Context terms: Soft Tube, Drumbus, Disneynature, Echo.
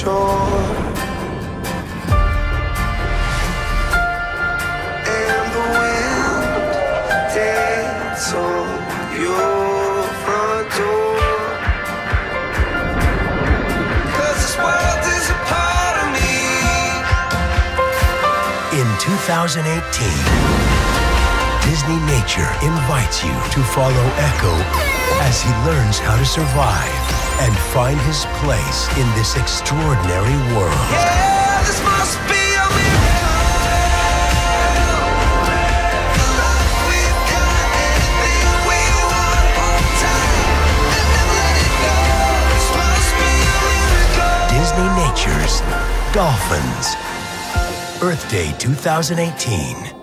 shore. And the wind dance on your front door. 'Cause this world is a part of me. In 2018, Disneynature invites you to follow Echo as he learns how to survive and find his place in this extraordinary world. Yeah, this must be a miracle. The love we've got, anything we want, all time, and then let it go. This must be a miracle. Disneynature's Dolphins, Earth Day 2018.